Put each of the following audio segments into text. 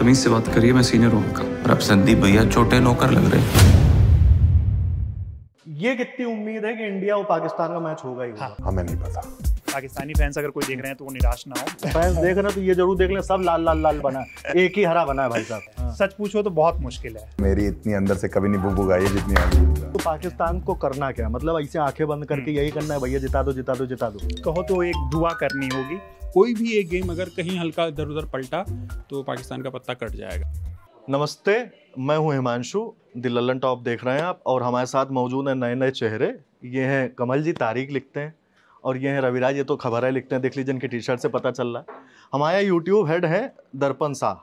तमीज से बात करिए, मैं सीनियर हूँ आपका। और अब संदीप भैया छोटे नौकर लग रहे हैं। ये कितनी उम्मीद है कि इंडिया और पाकिस्तान का मैच होगा ही? हाँ। हमें नहीं पता। पाकिस्तानी फैंस अगर कोई देख रहे हैं तो वो निराश ना हो। फैंस देख रहे हैं तो ये जरूर देख लें, सब लाल लाल लाल बना, एक ही हरा बना है भाई साहब। हाँ। सच पूछो तो बहुत मुश्किल है। मेरी इतनी अंदर से कभी नहीं बुबुक आई जितनी तो पाकिस्तान को करना क्या, मतलब ऐसे आंखें बंद करके यही करना है भैया, जिता दो जिता दो जिता दो। कहो तो एक दुआ करनी होगी, कोई भी एक गेम अगर कहीं हल्का इधर उधर पलटा तो पाकिस्तान का पत्ता कट जाएगा। नमस्ते, मैं हूं हिमांशु, द लल्लन टॉप देख रहे हैं आप, और हमारे साथ मौजूद हैं नए नए चेहरे। ये हैं कमल जी, तारीख लिखते हैं, और ये हैं रविराज, ये तो खबरें लिखते हैं, देख लीजिए इनकी टी शर्ट से पता चल रहा है। हमारे यूट्यूब हेड हैं दर्पण शाह,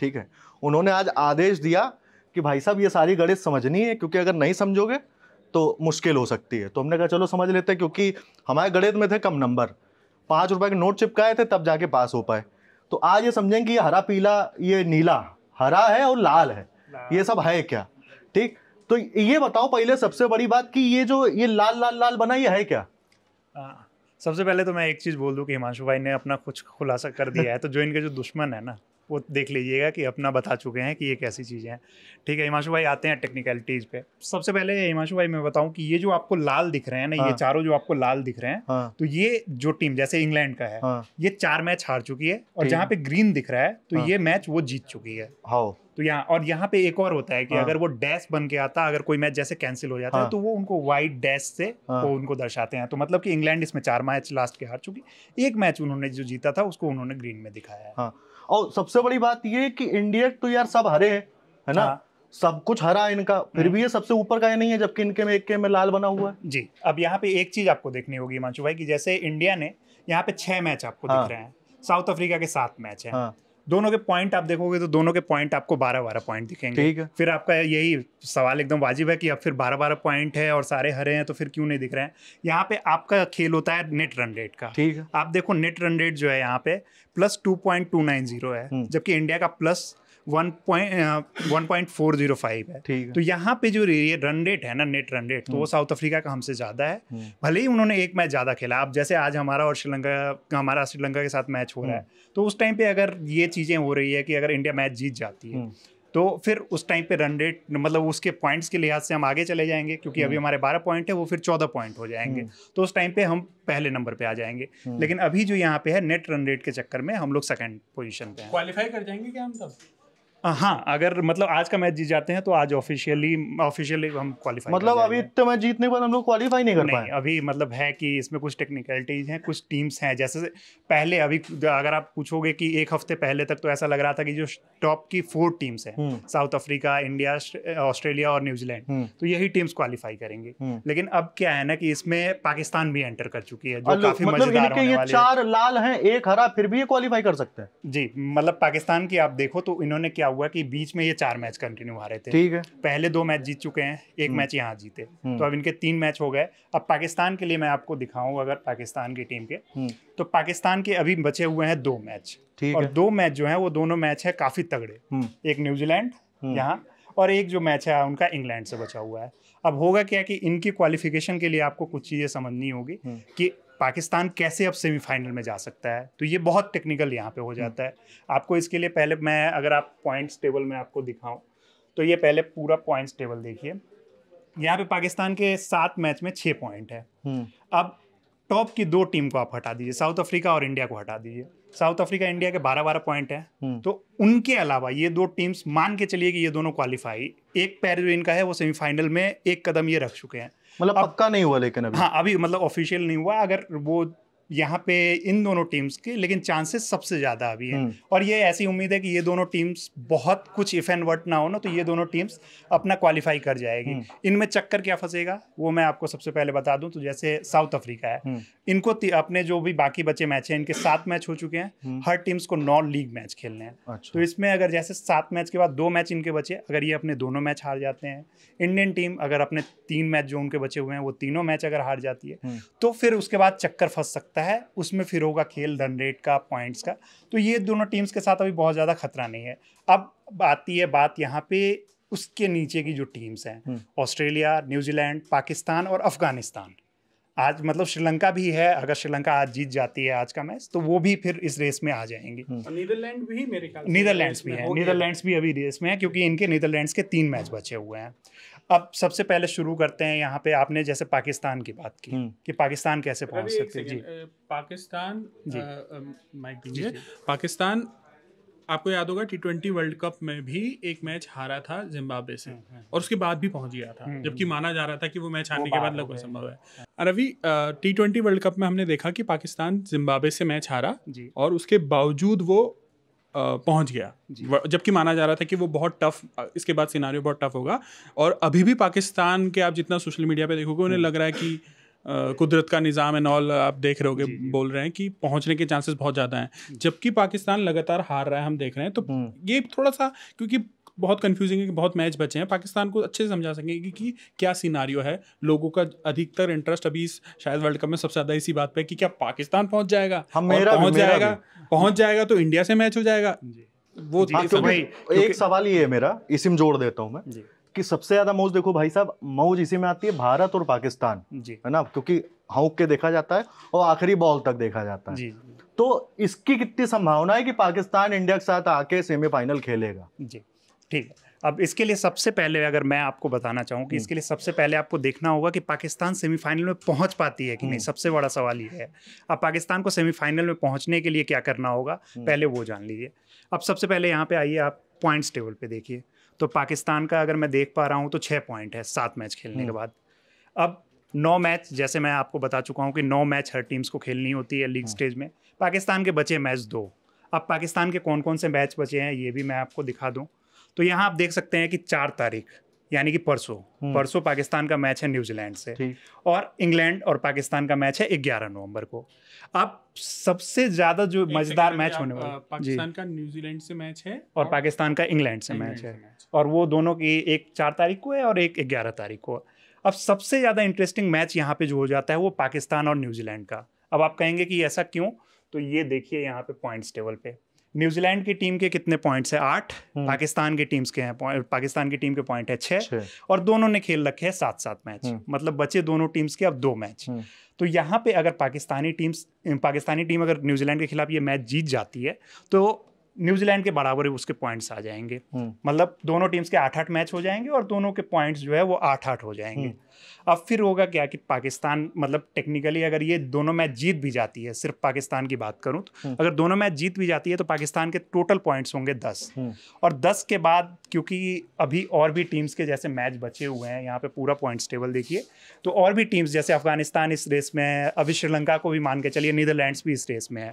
ठीक है। उन्होंने आज आदेश दिया कि भाई साहब ये सारी गणित समझनी है, क्योंकि अगर नहीं समझोगे तो मुश्किल हो सकती है। तो हमने कहा चलो समझ लेते हैं, क्योंकि हमारे गणित में थे कम नंबर, ₹5 के नोट चिपकाए थे तब जाके पास हो पाए। तो आज ये समझेंगे ये हरा पीला ये नीला, हरा है और लाल है, ये सब है क्या, ठीक। तो ये बताओ पहले सबसे बड़ी बात कि ये जो ये लाल लाल लाल बना ये है क्या? सबसे पहले तो मैं एक चीज़ बोल दूं कि हिमांशु भाई ने अपना कुछ खुलासा कर दिया है, तो जो इनके जो दुश्मन है ना वो देख लीजिएगा कि अपना बता चुके हैं कि ये कैसी चीज़ें हैं, ठीक है। हिमांशु भाई आते हैं टेक्निकलिटीज़ पे। सबसे पहले हिमांशु भाई मैं बताऊं कि ये जो आपको लाल दिख रहे हैं ना, ये चारों जो आपको लाल दिख रहे हैं, तो ये जो टीम जैसे इंग्लैंड का है, ये 4 मैच हार चुकी है, और जहाँ पे ग्रीन दिख रहा है तो ये मैच वो जीत चुकी है। तो यहाँ और यहाँ पे एक और होता है कि अगर वो डैश बन के आता, अगर कोई मैच जैसे कैंसिल हो जाता है तो वो उनको वाइट डैश से वो उनको दर्शाते हैं। तो मतलब कि इंग्लैंड इसमें 4 मैच लास्ट के हार चुकी, एक मैच उन्होंने जो जीता था उसको उन्होंने ग्रीन में दिखाया है। और सबसे बड़ी बात ये कि इंडिया तो यार सब हरे है ना, सब कुछ हरा इनका, फिर भी ये सबसे ऊपर का ये नहीं है, जबकि इनके में एक के में लाल बना हुआ है जी। अब यहाँ पे एक चीज आपको देखनी होगी हिमांशु भाई की जैसे इंडिया ने यहाँ पे 6 मैच आपको दिख रहे हैं, साउथ अफ्रीका के 7 मैच है, दोनों के पॉइंट आप देखोगे तो दोनों के पॉइंट आपको 12-12 पॉइंट दिखेंगे, ठीक है। फिर आपका यही सवाल एकदम वाजिब है कि अब फिर 12-12 पॉइंट है और सारे हरे हैं तो फिर क्यों नहीं दिख रहे हैं। यहाँ पे आपका खेल होता है नेट रन रेट का, ठीक है। आप देखो नेट रन रेट जो है यहाँ पे +2.290 है, जबकि इंडिया का +1.405 है। तो यहाँ पे जो रन रेट है ना, नेट रन रेट, तो वो साउथ अफ्रीका का हमसे ज्यादा है, भले ही उन्होंने 1 मैच ज्यादा खेला। अब जैसे आज हमारा और श्रीलंका के साथ मैच हो रहा है, तो उस टाइम पे अगर ये चीजें हो रही है कि अगर इंडिया मैच जीत जाती है तो फिर उस टाइम पे रन रेट मतलब उसके पॉइंट्स के लिहाज से हम आगे चले जाएंगे, क्योंकि अभी हमारे 12 पॉइंट है, वो फिर 14 पॉइंट हो जाएंगे, तो उस टाइम पे हम पहले नंबर पे आ जाएंगे। लेकिन अभी जो यहाँ पे है नेट रन रेट के चक्कर में हम लोग सेकंड पोजीशन पे हैं। क्वालिफाई कर जाएंगे क्या हम तब? हाँ, अगर मतलब आज का मैच जीत जाते हैं तो आज ऑफिशियली हम क्वालिफाई, मतलब अभी इतने मैच जीतने के बाद हम लोग क्वालिफाई नहीं कर पाए अभी, मतलब है कि इसमें कुछ टेक्निकलिटीज हैं, कुछ टीम्स हैं। जैसे पहले अभी अगर आप पूछोगे कि 1 हफ्ते पहले तक तो ऐसा लग रहा था कि जो टॉप की 4 टीम्स हैं, साउथ अफ्रीका, इंडिया, ऑस्ट्रेलिया और न्यूजीलैंड, तो यही टीम्स क्वालिफाई करेंगे। लेकिन अब क्या है ना कि इसमें पाकिस्तान भी एंटर कर चुकी है, जो काफी मजेदार होने वाली है। 4 लाल हैं 1 हरा, फिर भी ये क्वालिफाई कर सकते हैं जी। मतलब पाकिस्तान की आप देखो तो इन्होंने क्या हुआ कि बीच में ये 4 मैच कंटिन्यू हारे थे, ठीक है। पहले 2 मैच जीत चुके हैं, 1 मैच यहाँ जीते, तो अब इनके 3 मैच हो गए। अब पाकिस्तान के लिए मैं आपको दिखाऊं, अगर पाकिस्तान की टीम के, तो पाकिस्तान के अभी बचे हुए हैं 2 मैच, ठीक है। 2 मैच जो हैं वो दोनों मैच है काफी तगड़े, एक न्यूजीलैंड यहाँ और एक जो मैच है उनका इंग्लैंड से बचा हुआ है। अब होगा क्या कि इनकी क्वालिफिकेशन के लिए आपको कुछ चीजें समझनी होगी कि पाकिस्तान कैसे अब सेमीफाइनल में जा सकता है, तो ये बहुत टेक्निकल यहाँ पे हो जाता है। आपको इसके लिए पहले मैं अगर आप पॉइंट्स टेबल में आपको दिखाऊं तो ये पहले पूरा पॉइंट्स टेबल देखिए। यहाँ पे पाकिस्तान के 7 मैच में 6 पॉइंट है। अब टॉप की 2 टीम को आप हटा दीजिए, साउथ अफ्रीका और इंडिया को हटा दीजिए। साउथ अफ्रीका इंडिया के 12-12 पॉइंट है, तो उनके अलावा ये 2 टीम्स मान के चलिए कि ये दोनों क्वालिफाई, एक पैर जो इनका है वो सेमीफाइनल में एक कदम ये रख चुके हैं, मतलब पक्का नहीं हुआ लेकिन अभी, हाँ अभी मतलब ऑफिशियल नहीं हुआ। अगर वो यहाँ पे इन दोनों टीम्स के लेकिन चांसेस सबसे ज्यादा अभी है, और ये ऐसी उम्मीद है कि ये दोनों टीम्स बहुत कुछ इफ एंड वर्ट ना हो ना, तो ये दोनों टीम्स अपना क्वालिफाई कर जाएगी। इनमें चक्कर क्या फंसेगा वो मैं आपको सबसे पहले बता दूं, तो जैसे साउथ अफ्रीका है, इनको अपने जो भी बाकी बचे मैच हैं, इनके 7 मैच हो चुके हैं, हर टीम्स को 9 लीग मैच खेलने हैं। अच्छा। तो इसमें अगर जैसे 7 मैच के बाद 2 मैच इनके बचे, अगर ये अपने 2 मैच हार जाते हैं, इंडियन टीम अगर अपने 3 मैच जो उनके बचे हुए हैं वो 3 मैच अगर हार जाती है, तो फिर उसके बाद चक्कर फंस सकता है। उसमें फिर होगा खेल रन रेट का, पॉइंट्स का, तो ये दोनों टीम्स के साथ अभी बहुत ज़्यादा खतरा नहीं है। अब आती है बात यहाँ पे उसके नीचे की जो टीम्स हैं, ऑस्ट्रेलिया, न्यूजीलैंड, पाकिस्तान और अफगानिस्तान। आज मतलब श्रीलंका भी है, अगर श्रीलंका आज जीत जाती है आज का मैच तो वो भी फिर इस रेस में आ जाएंगे। नीदरलैंड भी मेरे ख्याल से नीदरलैंड्स भी अभी रेस में है क्योंकि इनके नीदरलैंड्स के 3 मैच बचे हुए हैं। अब सबसे पहले शुरू करते हैं यहाँ पे, आपने जैसे पाकिस्तान की बात की कि पाकिस्तान कैसे पहुँच सकते हैं। जी पाकिस्तान आपको याद होगा T20 वर्ल्ड कप में भी एक मैच हारा था जिम्बाब्वे से और उसके बाद भी पहुंच गया था, जबकि माना जा रहा था कि वो मैच हारने के बाद लगभग संभव है। रवि, T20 वर्ल्ड कप में हमने देखा कि पाकिस्तान जिम्बाब्वे से मैच हारा और उसके बावजूद वो पहुंच गया, जबकि माना जा रहा था कि वो बहुत टफ, इसके बाद सिनारियो बहुत टफ होगा। और अभी भी पाकिस्तान के आप जितना सोशल मीडिया पर देखोगे उन्हें लग रहा है कि कुदरत का निज़ाम एंड ऑल, आप देख रहे होगे बोल रहे हैं कि पहुंचने के चांसेस बहुत ज़्यादा हैं, जबकि पाकिस्तान लगातार हार रहा है हम देख रहे हैं। तो ये थोड़ा सा, क्योंकि बहुत कंफ्यूजिंग है कि बहुत मैच बचे हैं, पाकिस्तान को अच्छे से समझा सकेंगे कि क्या सिनारियो है। लोगों का अधिकतर इंटरेस्ट अभी शायद वर्ल्ड कप में सबसे ज़्यादा इसी बात पर है कि क्या पाकिस्तान पहुँच जाएगा, पहुँच जाएगा तो इंडिया से मैच हो जाएगा। वो एक सवाल ये है मेरा, इसी में जोड़ देता हूँ मैं कि सबसे ज्यादा मौज देखो भाई साहब, मौज इसी में आती है भारत और पाकिस्तान, है ना, क्योंकि हौंक के देखा जाता है और आखिरी बॉल तक देखा जाता है। तो इसकी कितनी संभावना है कि पाकिस्तान इंडिया के साथ आके सेमीफाइनल खेलेगा? जी ठीक है। अब इसके लिए सबसे पहले अगर मैं आपको बताना चाहूँ कि इसके लिए सबसे पहले आपको देखना होगा कि पाकिस्तान सेमीफाइनल में पहुँच पाती है कि नहीं, सबसे बड़ा सवाल ये है। अब पाकिस्तान को सेमीफाइनल में पहुँचने के लिए क्या करना होगा पहले वो जान लीजिए। अब सबसे पहले यहाँ पे आइए, आप पॉइंट्स टेबल पे देखिए तो पाकिस्तान का अगर मैं देख पा रहा हूँ तो 6 पॉइंट है 7 मैच खेलने के बाद। अब 9 मैच, जैसे मैं आपको बता चुका हूँ कि 9 मैच हर टीम्स को खेलनी होती है लीग स्टेज में, पाकिस्तान के बचे मैच 2। अब पाकिस्तान के कौन कौन से मैच बचे हैं ये भी मैं आपको दिखा दूँ तो यहाँ आप देख सकते हैं कि 4 तारीख यानी कि परसों पाकिस्तान का मैच है न्यूजीलैंड से, और इंग्लैंड और पाकिस्तान का मैच है 11 नवंबर को। अब सबसे ज्यादा जो मजेदार मैच होने वाला है, पाकिस्तान का न्यूजीलैंड से मैच है और पाकिस्तान का इंग्लैंड से मैच है, और वो दोनों की एक 4 तारीख को है और एक 11 तारीख को। अब सबसे ज्यादा इंटरेस्टिंग मैच यहाँ पे जो हो जाता है वो पाकिस्तान और न्यूजीलैंड का। अब आप कहेंगे कि ऐसा क्यों, तो ये देखिए यहाँ पे पॉइंट्स टेबल पे न्यूजीलैंड की टीम के कितने पॉइंट्स है 8, पाकिस्तान की टीम्स के हैं, पाकिस्तान की टीम के पॉइंट है 6 और दोनों ने खेल रखे हैं 7-7 मैच, मतलब बचे दोनों टीम्स के अब 2 मैच। तो यहाँ पे अगर पाकिस्तानी टीम अगर न्यूजीलैंड के खिलाफ ये मैच जीत जाती है तो न्यूजीलैंड के बराबर ही उसके पॉइंट्स आ जाएंगे, मतलब दोनों टीम्स के 8-8 मैच हो जाएंगे और दोनों के पॉइंट्स जो है वो 8-8 हो जाएंगे। अब फिर होगा क्या कि पाकिस्तान, मतलब टेक्निकली अगर ये दोनों मैच जीत भी जाती है, सिर्फ पाकिस्तान की बात करूं तो अगर दोनों मैच जीत भी जाती है तो पाकिस्तान के टोटल पॉइंट्स होंगे 10, और 10 के बाद क्योंकि अभी और भी टीम्स के जैसे मैच बचे हुए हैं, यहाँ पे पूरा पॉइंट्स टेबल देखिए तो और भी टीम्स जैसे अफगानिस्तान इस रेस में है, अभी श्रीलंका को भी मान के चलिए, नीदरलैंड्स भी इस रेस में है,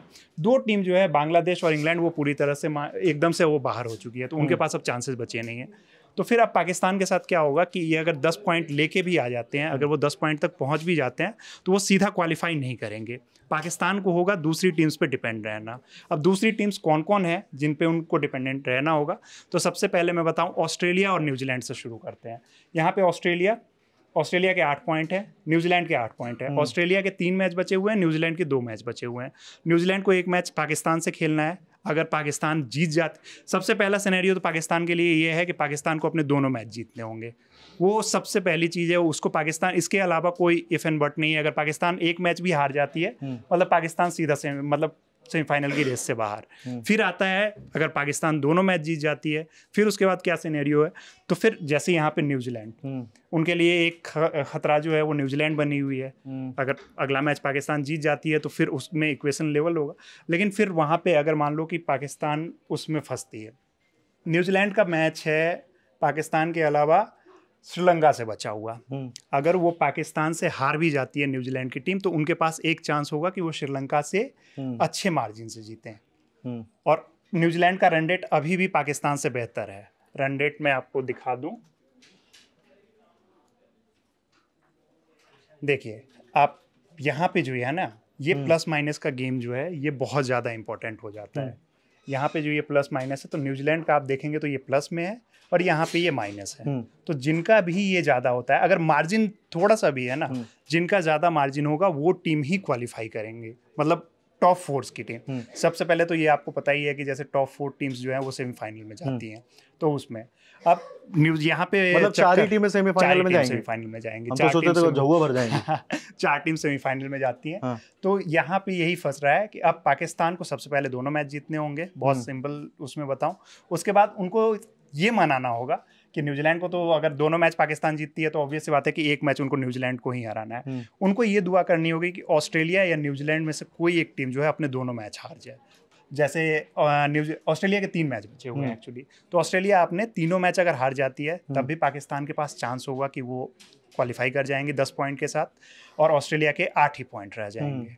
2 टीम जो है बांग्लादेश और इंग्लैंड वो पूरी तरह से एकदम से वो बाहर हो चुकी है तो उनके पास अब चांसेस बचे नहीं है। तो फिर आप पाकिस्तान के साथ क्या होगा कि ये अगर 10 पॉइंट लेके भी आ जाते हैं, अगर वो 10 पॉइंट तक पहुंच भी जाते हैं तो वो सीधा क्वालिफाई नहीं करेंगे। पाकिस्तान को होगा दूसरी टीम्स पे डिपेंड रहना। अब दूसरी टीम्स कौन कौन है जिन पे उनको डिपेंडेंट रहना होगा, तो सबसे पहले मैं बताऊं ऑस्ट्रेलिया और न्यूजीलैंड से शुरू करते हैं। यहाँ पे ऑस्ट्रेलिया के 8 पॉइंट है, न्यूजीलैंड के 8 पॉइंट है। ऑस्ट्रेलिया के 3 मैच बचे हुए हैं, न्यूजीलैंड के 2 मैच बचे हुए हैं। न्यूजीलैंड को 1 मैच पाकिस्तान से खेलना है, अगर पाकिस्तान जीत जाते, सबसे पहला सिनेरियो तो पाकिस्तान के लिए ये है कि पाकिस्तान को अपने दोनों मैच जीतने होंगे, वो सबसे पहली चीज़ है उसको। पाकिस्तान, इसके अलावा कोई इफ एंड बट नहीं है। अगर पाकिस्तान 1 मैच भी हार जाती है मतलब पाकिस्तान सीधा से मतलब सेमीफाइनल की रेस से बाहर। फिर आता है अगर पाकिस्तान दोनों मैच जीत जाती है, फिर उसके बाद क्या सिनेरियो है, तो फिर जैसे यहाँ पे न्यूजीलैंड, उनके लिए एक खतरा जो है वो न्यूजीलैंड बनी हुई है। अगर अगला मैच पाकिस्तान जीत जाती है तो फिर उसमें इक्वेशन लेवल होगा, लेकिन फिर वहाँ पे अगर मान लो कि पाकिस्तान उसमें फंसती है, न्यूजीलैंड का मैच है पाकिस्तान के अलावा श्रीलंका से बचा हुआ, अगर वो पाकिस्तान से हार भी जाती है न्यूजीलैंड की टीम तो उनके पास एक चांस होगा कि वो श्रीलंका से अच्छे मार्जिन से जीतें। और न्यूजीलैंड का रन रेट अभी भी पाकिस्तान से बेहतर है। रन रेट मैं आपको दिखा दूं, देखिए आप यहाँ पे जो है ना, ये प्लस माइनस का गेम जो है ये बहुत ज़्यादा इंपॉर्टेंट हो जाता है। यहाँ पे जो ये प्लस माइनस है तो न्यूजीलैंड का आप देखेंगे तो ये प्लस में है और यहाँ पे ये माइनस है, तो जिनका भी ये ज़्यादा होता है, अगर मार्जिन थोड़ा सा भी है ना, जिनका ज़्यादा मार्जिन होगा वो टीम ही क्वालिफाई करेंगे, मतलब टॉप 4 की टीम। सबसे पहले तो ये आपको पता ही है कि जैसे टॉप 4 टीम्स जो हैं वो सेमीफाइनल में जाती हैं, तो उसमें अब न्यूज यहाँ पे मतलब चार ही टीमें सेमीफाइनल में जाएंगी, चार टीम सेमीफाइनल में जाती हैं। तो यहाँ पे यही फंस रहा है कि अब पाकिस्तान को सबसे पहले दोनों मैच जीतने होंगे, बहुत सिंपल उसमें बताऊं। उसके बाद उनको ये मनाना होगा कि न्यूजीलैंड को, तो अगर दोनों मैच पाकिस्तान जीतती है तो ऑब्वियस सी बात है कि एक मैच उनको न्यूजीलैंड को ही हराना है। उनको ये दुआ करनी होगी कि ऑस्ट्रेलिया या न्यूजीलैंड में से कोई एक टीम जो है अपने दोनों मैच हार जाए। जैसे ऑस्ट्रेलिया के 3 मैच बचे हुए हैं एक्चुअली, तो ऑस्ट्रेलिया अपने तीनों मैच अगर हार जाती है तब भी पाकिस्तान के पास चांस होगा कि वो क्वालिफाई कर जाएंगे 10 पॉइंट के साथ, और ऑस्ट्रेलिया के 8 ही पॉइंट रह जाएंगे।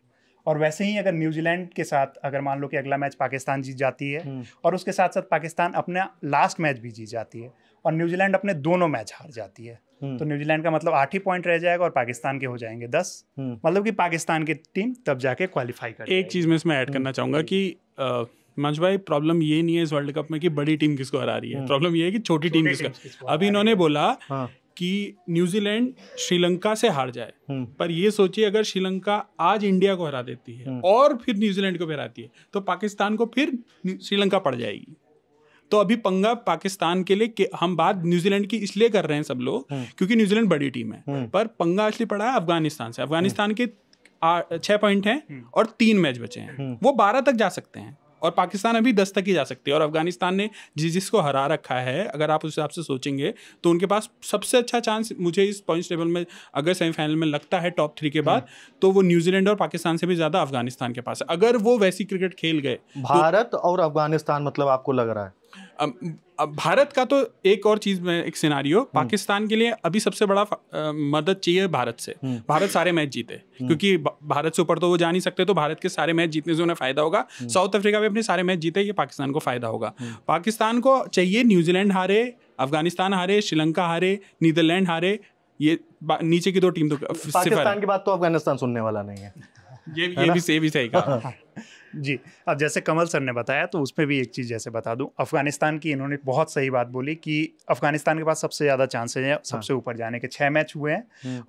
और वैसे ही अगर न्यूजीलैंड के साथ अगर मान लो कि अगला मैच पाकिस्तान जीत जाती है और उसके साथ साथ पाकिस्तान अपना लास्ट मैच भी जीत जाती है और न्यूजीलैंड अपने दोनों मैच हार जाती है, तो न्यूजीलैंड का मतलब 8 ही पॉइंट रह जाएगा और पाकिस्तान के हो जाएंगे 10, मतलब कि पाकिस्तान की टीम तब जाके क्वालिफाई कर। एक चीज़ मैं इसमें ऐड करना चाहूँगा कि मंजू भाई, प्रॉब्लम ये नहीं है इस वर्ल्ड कप में कि बड़ी टीम किसको हरा रही है, प्रॉब्लम ये है कि छोटी टीम किसको। अभी इन्होंने बोला कि न्यूजीलैंड श्रीलंका से हार जाए, पर ये सोचिए अगर श्रीलंका आज इंडिया को हरा देती है और फिर न्यूजीलैंड को भी हराती है तो पाकिस्तान को फिर श्रीलंका पड़ जाएगी। तो अभी पंगा पाकिस्तान के लिए हम बात न्यूजीलैंड की इसलिए कर रहे हैं सब लोग क्योंकि न्यूजीलैंड बड़ी टीम है, पर पंगा असली पड़ा है अफगानिस्तान से। अफगानिस्तान के 6 पॉइंट हैं और 3 मैच बचे हैं, वो 12 तक जा सकते हैं और पाकिस्तान अभी 10 तक ही जा सकती है। और अफगानिस्तान ने जिसको हरा रखा है, अगर आप उस हिसाब से सोचेंगे तो उनके पास सबसे अच्छा चांस मुझे इस पॉइंट्स टेबल में अगर सेमीफाइनल में लगता है टॉप 3 के बाद, तो वो न्यूजीलैंड और पाकिस्तान से भी ज़्यादा अफगानिस्तान के पास है। अगर वो वैसी क्रिकेट खेल गए भारत और अफगानिस्तान, मतलब आपको लग रहा है भारत का। तो एक और चीज़ में एक सिनारियो पाकिस्तान के लिए अभी सबसे बड़ा मदद चाहिए भारत से। भारत सारे मैच जीते क्योंकि भारत से ऊपर तो वो जा नहीं सकते, तो भारत के सारे मैच जीतने से उन्हें फ़ायदा होगा। साउथ अफ्रीका भी अपने सारे मैच जीते, ये पाकिस्तान को फ़ायदा होगा। पाकिस्तान को चाहिए न्यूजीलैंड हारे, अफगानिस्तान हारे, श्रीलंका हारे, नीदरलैंड हारे, ये नीचे की 2 टीम। तो पाकिस्तान की बात तो अफगानिस्तान सुनने वाला नहीं है, ये भी सही कहा जी। अब जैसे कमल सर ने बताया तो उसमें भी एक चीज़ जैसे बता दूं, अफगानिस्तान की इन्होंने बहुत सही बात बोली कि अफगानिस्तान के पास सबसे ज़्यादा चांसेस हैं सबसे ऊपर जाने के। 6 मैच हुए हैं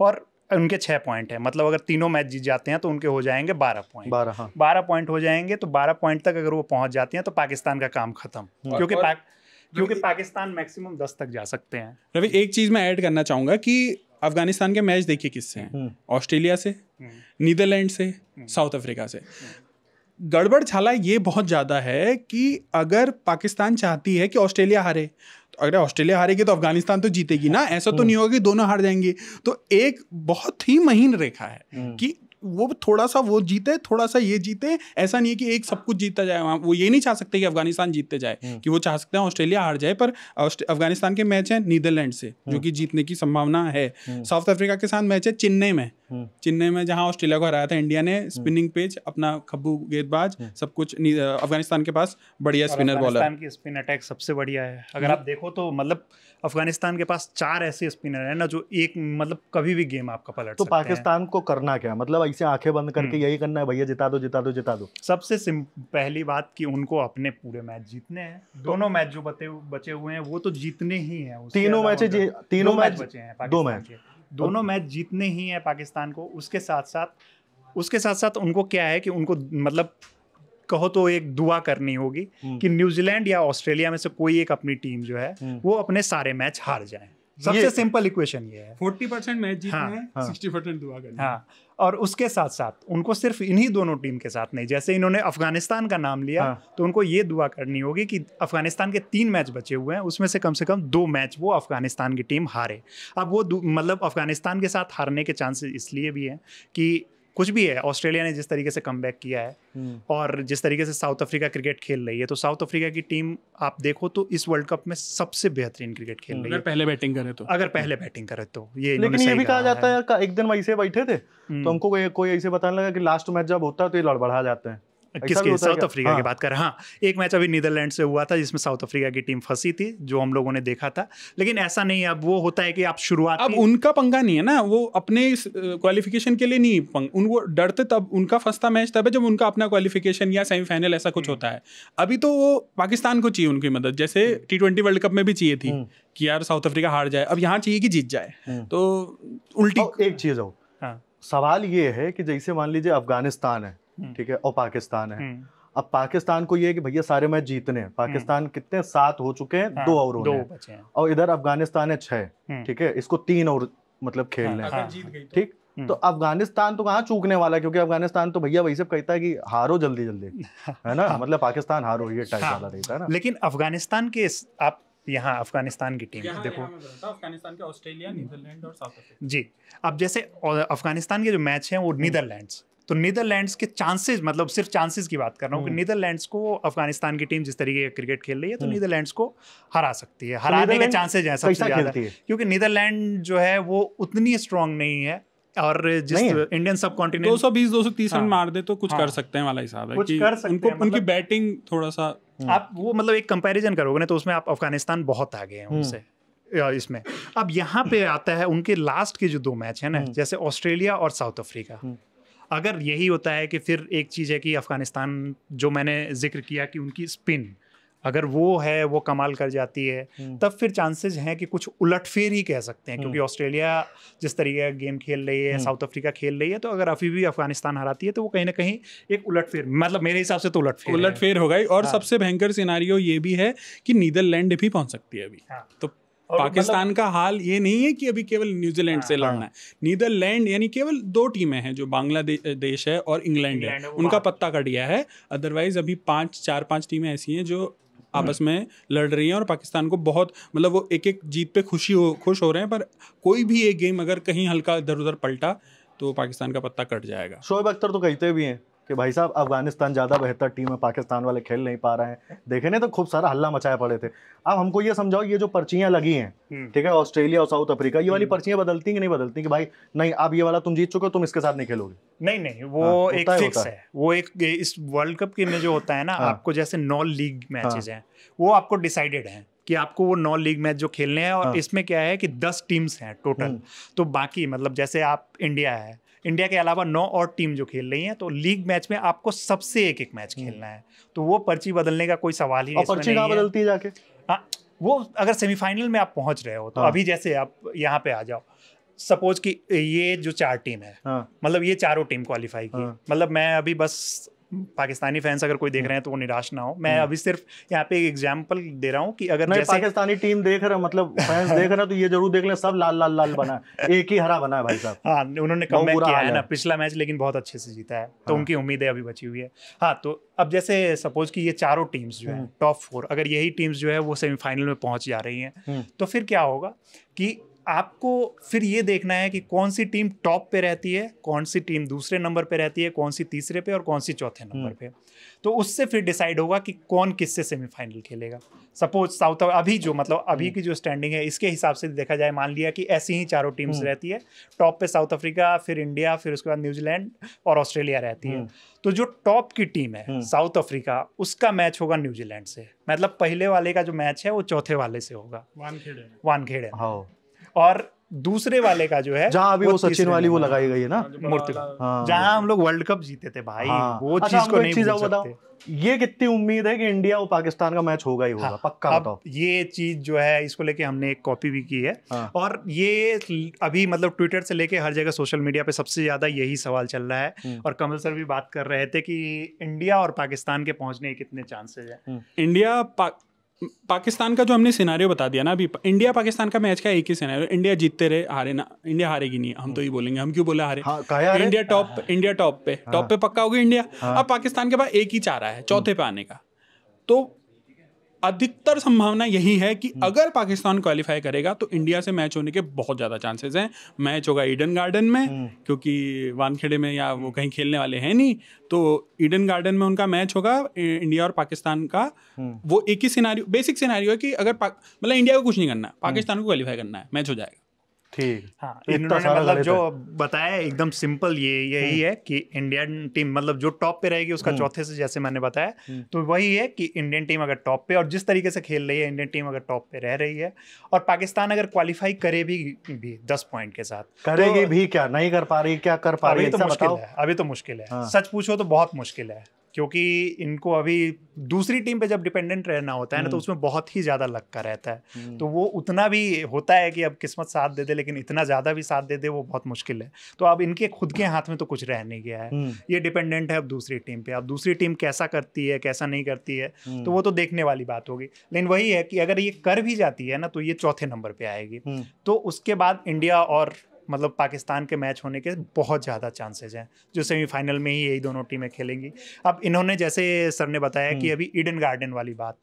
और उनके 6 पॉइंट हैं, मतलब अगर तीनों मैच जीत जाते हैं तो उनके हो जाएंगे 12 पॉइंट। 12 पॉइंट हो जाएंगे, तो 12 पॉइंट तक अगर वो पहुँच जाते हैं तो पाकिस्तान का काम खत्म, क्योंकि पाकिस्तान मैक्सिमम 10 तक जा सकते हैं। रवि, एक चीज़ मैं ऐड करना चाहूँगा कि अफगानिस्तान के मैच देखिए किससे हैं, ऑस्ट्रेलिया से, नीदरलैंड से, साउथ अफ्रीका से। गड़बड़ छाला ये बहुत ज़्यादा है कि अगर पाकिस्तान चाहती है कि ऑस्ट्रेलिया हारे, तो अगर ऑस्ट्रेलिया हारेगी तो अफगानिस्तान तो जीतेगी ना, ऐसा तो नहीं होगा कि दोनों हार जाएंगे। तो एक बहुत ही महीन रेखा है कि वो थोड़ा सा वो जीते, थोड़ा सा ये जीते, ऐसा नहीं है कि एक सब कुछ जीतता जाए। वहाँ वो ये नहीं चाह सकते कि अफगानिस्तान जीतते जाए, कि वो चाह सकते हैं ऑस्ट्रेलिया हार जाए। पर अफगानिस्तान के मैच है नीदरलैंड से जो कि जीतने की संभावना है, साउथ अफ्रीका के साथ मैच है चेन्नई में, जहाँ ऑस्ट्रेलिया को हराया था इंडिया ने, स्पिनिंग पेज अपना खब्बू गेंदबाज सब कुछ। अफगानिस्तान के पास बढ़िया स्पिनर बॉलर, स्पिन अटैक सबसे बढ़िया है। अगर आप देखो तो मतलब अफगानिस्तान के पास 4 ऐसे स्पिनर है ना जो एक मतलब कभी भी गेम आपका पलट। तो पाकिस्तान को करना क्या, मतलब से आंखें बंद करके यही करना है भैया, जिता दो जिता दो जिता दो। सबसे पहली बात कि उनको अपने पूरे मैच जीतने हैं, दोनों मैच जो बचे हुए हैं वो तो जीतने ही हैं। दोनों मैच जीतने ही हैं पाकिस्तान को। उसके साथ साथ उनको क्या है कि उनको मतलब कहो तो एक दुआ करनी होगी कि न्यूजीलैंड या ऑस्ट्रेलिया में से कोई एक अपनी टीम जो है वो अपने सारे मैच हार जाए। सबसे सिंपल इक्वेशन ये है, 40% मैच जीतना है, 60% दुआ करनी है। और उसके साथ साथ उनको सिर्फ इन्हीं दोनों टीम के साथ नहीं, जैसे इन्होंने अफगानिस्तान का नाम लिया तो उनको ये दुआ करनी होगी कि अफगानिस्तान के 3 मैच बचे हुए हैं उसमें से कम 2 मैच वो अफगानिस्तान की टीम हारे। अब वो मतलब अफगानिस्तान के साथ हारने के चांसेस इसलिए भी हैं कि कुछ भी है, ऑस्ट्रेलिया ने जिस तरीके से कमबैक किया है और जिस तरीके से साउथ अफ्रीका क्रिकेट खेल रही है, तो साउथ अफ्रीका की टीम आप देखो तो इस वर्ल्ड कप में सबसे बेहतरीन क्रिकेट खेल रही है। अगर पहले बैटिंग करे तो ये इन्होंने सही कहा जाता है। यार एक दिन वैसे बैठे थे तो हमको कोई ऐसे बताने लगा कि लास्ट मैच जब होता है तो ये लड़बड़ा जाते हैं। किसके? साउथ अफ्रीका की बात कर रहे हैं। एक मैच अभी नीदरलैंड से हुआ था जिसमें साउथ अफ्रीका की टीम फंसी थी, जो हम लोगों ने देखा था। लेकिन ऐसा नहीं, अब वो होता है कि आप शुरुआत, अब उनका पंगा नहीं है ना, वो अपने क्वालिफिकेशन के लिए नहीं उनको डरते, तब उनका फर्स्ट मैच तब है जब उनका अपना क्वालिफिकेशन या सेमीफाइनल ऐसा कुछ होता है। अभी तो वो पाकिस्तान को चाहिए उनकी मदद, जैसे T20 वर्ल्ड कप में भी चाहिए थी कि यार साउथ अफ्रीका हार जाए, अब यहाँ चाहिए कि जीत जाए। तो उल्टी एक चीज़ हो, सवाल ये है कि जैसे मान लीजिए अफगानिस्तान है ठीक है, और पाकिस्तान है। अब पाकिस्तान को ये है कि भैया सारे मैच जीतने हैं, पाकिस्तान कितने 7 हो चुके हैं, हाँ, 2 और बचे हैं, और इधर अफगानिस्तान है 6, ठीक है, इसको 3 और मतलब खेलने हैं, हाँ, जीत गई ठीक। तो अफगानिस्तान तो कहाँ चूकने वाला है, क्योंकि अफगानिस्तान तो भैया वही सब कहता है कि हारो जल्दी जल्दी, है ना, मतलब पाकिस्तान हारो, ये टाइप वाला रहता है ना। लेकिन अफगानिस्तान के आप यहाँ अफगानिस्तान की टीम देखो, अफगानिस्तान के ऑस्ट्रेलिया, नीदरलैंड और साउथ अफ्रीका जी। अब जैसे अफगानिस्तान के जो मैच हैं वो नीदरलैंड्स, तो नीदरलैंड्स के चांसेस, मतलब सिर्फ चांसेस की बात कर रहा हूँ कि नीदरलैंड्स को अफगानिस्तान की टीम जिस तरीके का क्रिकेट खेल रही है तो नीदरलैंड्स को हरा सकती है, हराने के चांसेज हैं सबसे ज़्यादा, क्योंकि नीदरलैंड जो है वो उतनी स्ट्रांग नहीं है, और जिस इंडियन सब कॉन्टिनेंट 220-230 रन मार दे तो कुछ कर सकते हैं वाला हिसाब है कि उनको उनकी बैटिंग थोड़ा सा आप वो मतलब एक कंपैरिजन करोगे ना तो उसमें आप अफगानिस्तान बहुत आगे हैं उनसे इसमें। अब यहाँ पे आता है उनके लास्ट के जो 2 मैच है ना, जैसे ऑस्ट्रेलिया और साउथ अफ्रीका, अगर यही होता है कि फिर एक चीज़ है कि अफगानिस्तान जो मैंने जिक्र किया कि उनकी स्पिन अगर वो है वो कमाल कर जाती है तब फिर चांसेस हैं कि कुछ उलटफेर ही कह सकते हैं, क्योंकि ऑस्ट्रेलिया जिस तरीके का गेम खेल रही है, साउथ अफ्रीका खेल रही है, तो अगर अभी भी अफगानिस्तान हराती है तो वो कहीं ना कहीं एक उलटफेर, मतलब मेरे हिसाब से तो उलटफेर हो गई। और सबसे भयंकर सिनारियो ये भी है कि नीदरलैंड भी पहुँच सकती है अभी, तो पाकिस्तान का हाल ये नहीं है कि अभी केवल न्यूजीलैंड से लड़ना है, नीदरलैंड यानी केवल 2 टीमें हैं जो बांग्लादेश है और इंग्लैंड है, उनका पत्ता कट गया है, अदरवाइज अभी 4-5 टीमें ऐसी हैं जो आपस में लड़ रही हैं और पाकिस्तान को बहुत मतलब वो एक जीत पे खुश हो रहे हैं, पर कोई भी एक गेम अगर कहीं हल्का इधर उधर पलटा तो पाकिस्तान का पत्ता कट जाएगा। शोएब अख्तर तो कहते भी हैं कि भाई साहब अफगानिस्तान ज़्यादा बेहतर टीम है, पाकिस्तान वाले खेल नहीं पा रहे हैं, देखने तो खूब सारा हल्ला मचाया पड़े थे। अब हमको ये समझाओ ये जो पर्चियाँ लगी हैं, ठीक है, ऑस्ट्रेलिया और साउथ अफ्रीका, ये वाली पर्चियाँ बदलती कि नहीं बदलती कि भाई नहीं अब ये वाला तुम जीत चुके हो, तुम इसके साथ नहीं खेलोगे? नहीं नहीं, वो एक फिक्स है, वो एक इस वर्ल्ड कप के में जो होता है ना, आपको जैसे 9 लीग मैचेज हैं वो आपको डिसाइडेड हैं कि आपको वो 9 लीग मैच जो खेलने हैं, और इसमें क्या है कि 10 टीम्स हैं टोटल, तो बाकी मतलब जैसे आप इंडिया है, इंडिया के अलावा 9 और टीम जो खेल रही हैं, तो लीग मैच में आपको सबसे एक मैच खेलना है, तो वो पर्ची बदलने का कोई सवाल ही इसमें नहीं है। बदलती है जाके हाँ, वो अगर सेमीफाइनल में आप पहुंच रहे हो तो अभी जैसे आप यहाँ पे आ जाओ, सपोज कि ये जो 4 टीम है, मतलब ये चारों टीम क्वालिफाई की, मतलब मैं अभी बस पाकिस्तानी फैंस अगर कोई देख रहे हैं तो वो निराश ना हो, मैं अभी सिर्फ यहाँ पे एग्जांपल दे रहा हूँ कि अगर जैसे पाकिस्तानी टीम देख रहा, मतलब फैंस देख रहा, तो ये जरूर देख लें, सब लाल लाल लाल बना है, एक ही हरा बना है भाई साहब। हाँ, उन्होंने कमबैक किया है ना पिछला मैच, लेकिन बहुत अच्छे से जीता है, तो उनकी उम्मीदें अभी बची हुई है। हाँ, तो अब जैसे सपोज कि ये चारों टीम्स जो है टॉप 4, अगर यही टीम्स जो है वो सेमीफाइनल में पहुंच जा रही हैं, तो फिर क्या होगा कि आपको फिर ये देखना है कि कौन सी टीम टॉप पे रहती है, कौन सी टीम दूसरे नंबर पे रहती है, कौन सी तीसरे पे और कौन सी चौथे नंबर पे, तो उससे फिर डिसाइड होगा कि कौन किससे सेमीफाइनल खेलेगा। सपोज साउथ अभी जो मतलब अभी की जो स्टैंडिंग है इसके हिसाब से देखा जाए, मान लिया कि ऐसी ही चारों टीम्स रहती है, टॉप पे साउथ अफ्रीका, फिर इंडिया, फिर उसके बाद न्यूजीलैंड और ऑस्ट्रेलिया रहती है, तो जो टॉप की टीम है साउथ अफ्रीका, उसका मैच होगा न्यूजीलैंड से, मतलब पहले वाले का जो मैच है वो चौथे वाले से होगा, वानखेड़े, और दूसरे वाले का जो है जहाँ अभी वो सचिन वाली वो लगाई गई है ना मूर्ति, जहाँ हम लोग वर्ल्ड कप जीते थे भाई, वो चीज को नहीं भूल सकते। ये कितनी उम्मीद है कि इंडिया और पाकिस्तान का मैच होगा ही होगा, पक्का बताओ। ये चीज जो है इसको लेके हमने एक कॉपी भी की है, और ये अभी मतलब ट्विटर से लेके हर जगह सोशल मीडिया पे सबसे ज्यादा यही सवाल चल रहा है, और कमल सर भी बात कर रहे थे कि इंडिया और पाकिस्तान के पहुंचने के कितने चांसेस है। इंडिया पाकिस्तान का जो हमने सिनेरियो बता दिया ना, अभी इंडिया पाकिस्तान का मैच का एक ही सिनेरियो, इंडिया जीतते रहे, हारे ना, इंडिया हारेगी नहीं, हम तो ये बोलेंगे, हम क्यों बोला हारे, इंडिया टॉप पे पक्का होगी इंडिया। अब पाकिस्तान के पास एक ही चारा है चौथे पे आने का, तो अधिकतर संभावना यही है कि अगर पाकिस्तान क्वालिफाई करेगा तो इंडिया से मैच होने के बहुत ज़्यादा चांसेस हैं। मैच होगा ईडन गार्डन में, क्योंकि वानखेड़े में या वो कहीं खेलने वाले हैं नहीं, तो ईडन गार्डन में उनका मैच होगा इंडिया और पाकिस्तान का। वो एक ही सिनेरियो, बेसिक सिनेरियो है कि अगर मतलब इंडिया को कुछ नहीं करना है, पाकिस्तान को क्वालिफाई करना है, मैच हो जाएगा। ठीक, हाँ, इन्होंने मतलब जो बताया एकदम सिंपल ये यही है कि इंडियन टीम मतलब जो टॉप पे रहेगी उसका चौथे से, जैसे मैंने बताया, तो वही है कि इंडियन टीम अगर टॉप पे और जिस तरीके से खेल रही है, इंडियन टीम अगर टॉप पे रह रही है और पाकिस्तान अगर क्वालिफाई करे भी 10 पॉइंट के साथ करेगी तो, भी क्या नहीं कर पा रही, क्या कर पा रही है, अभी तो मुश्किल है, सच पूछो तो बहुत मुश्किल है। क्योंकि इनको अभी दूसरी टीम पे जब डिपेंडेंट रहना होता है ना तो उसमें बहुत ही ज़्यादा लक्का रहता है, तो वो उतना भी होता है कि अब किस्मत साथ दे दे, लेकिन इतना ज़्यादा भी साथ दे दे वो बहुत मुश्किल है। तो अब इनके खुद के हाथ में तो कुछ रह नहीं गया है, ये डिपेंडेंट है अब दूसरी टीम पे। अब दूसरी टीम कैसा करती है कैसा नहीं करती है तो वो तो देखने वाली बात होगी, लेकिन वही है कि अगर ये कर भी जाती है ना तो ये चौथे नंबर पर आएगी। तो उसके बाद इंडिया और मतलब पाकिस्तान के मैच होने के बहुत ज़्यादा चांसेस हैं, जो सेमीफाइनल में ही यही दोनों टीमें खेलेंगी। अब इन्होंने जैसे सर ने बताया कि अभी ईडन गार्डन वाली बात,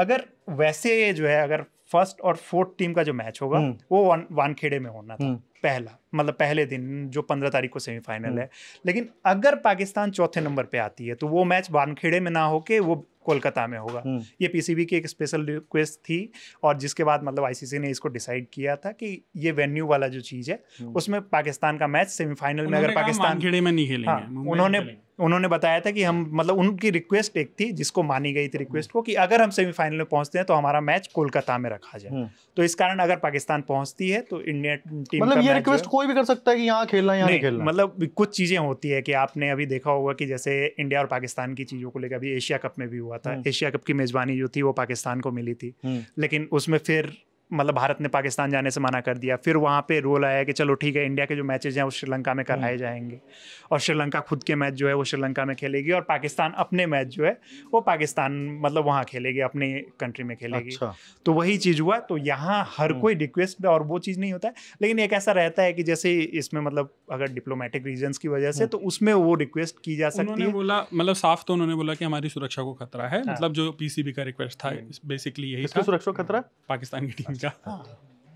अगर वैसे जो है अगर फर्स्ट और फोर्थ टीम का जो मैच होगा वो वानखेड़े में होना था पहला, मतलब पहले दिन जो 15 तारीख को सेमीफाइनल है। लेकिन अगर पाकिस्तान चौथे नंबर पे आती है तो वो मैच वानखेड़े में ना होके वो कोलकाता में होगा। ये पीसीबी की एक स्पेशल रिक्वेस्ट थी और जिसके बाद मतलब आईसीसी ने इसको डिसाइड किया था कि ये वेन्यू वाला जो चीज़ है उसमें पाकिस्तान का मैच सेमीफाइनल में अगर पाकिस्तान खेड़े में नहीं खेलेंगे, उन्होंने बताया था कि हम मतलब उनकी रिक्वेस्ट एक थी जिसको मानी गई थी रिक्वेस्ट को, कि अगर हम सेमीफाइनल में पहुंचते हैं तो हमारा मैच कोलकाता में रखा जाए। तो इस कारण अगर पाकिस्तान पहुंचती है तो इंडियन टीम मतलब ये रिक्वेस्ट कोई भी कर सकता है कि यहाँ खेलना यहाँ नहीं खेलना। मतलब कुछ चीज़ें होती है कि आपने अभी देखा होगा कि जैसे इंडिया और पाकिस्तान की चीज़ों को लेकर अभी एशिया कप में भी हुआ था, एशिया कप की मेज़बानी जो थी वो पाकिस्तान को मिली थी, लेकिन उसमें फिर मतलब भारत ने पाकिस्तान जाने से मना कर दिया। फिर वहाँ पे रोल आया कि चलो ठीक है इंडिया के जो मैचेज हैं वो श्रीलंका में कराए जाएंगे और श्रीलंका खुद के मैच जो है वो श्रीलंका में खेलेगी और पाकिस्तान अपने मैच जो है वो पाकिस्तान मतलब वहाँ खेलेगी, अपने कंट्री में खेलेगी। अच्छा। तो वही चीज़ हुआ, तो यहाँ हर कोई रिक्वेस्ट और वो चीज़ नहीं होता है, लेकिन एक ऐसा रहता है कि जैसे इसमें मतलब अगर डिप्लोमेटिक रीजंस की वजह से तो उसमें वो रिक्वेस्ट की जा सकती है। बोला मतलब साफ तो उन्होंने बोला कि हमारी सुरक्षा को खतरा है, मतलब जो पीसीबी का रिक्वेस्ट था बेसिकली यही था, सुरक्षा को खतरा पाकिस्तान की टीम।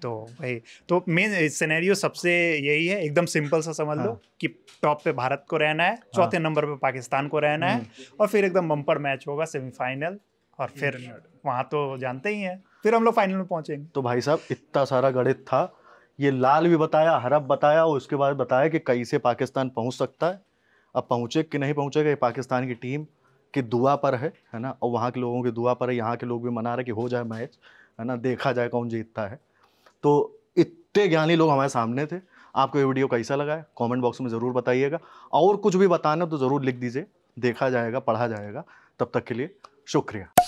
तो भाई तो मेन सिनेरियो सबसे यही है, एकदम सिंपल सा समझ लो कि टॉप पे भारत को रहना है, चौथे नंबर पे पाकिस्तान को रहना है और फिर एकदम बम्पर मैच होगा सेमीफाइनल और फिर वहां तो जानते ही हैं फिर हम लोग फाइनल में पहुंचेंगे। तो भाई साहब इतना सारा गणित था, ये लाल भी बताया, हरा बताया और उसके बाद बताया कि कैसे पाकिस्तान पहुँच सकता है। अब पहुँचे कि नहीं पहुँचेगा ये पाकिस्तान की टीम की दुआ पर है ना, और वहाँ के लोगों की दुआ पर है, यहाँ के लोग भी मना रहे कि हो जाए मैच, है ना, देखा जाए कौन जीतता है। तो इतने ज्ञानी लोग हमारे सामने थे। आपको ये वीडियो कैसा लगा है कमेंट बॉक्स में ज़रूर बताइएगा, और कुछ भी बताना तो ज़रूर लिख दीजिए, देखा जाएगा पढ़ा जाएगा। तब तक के लिए शुक्रिया।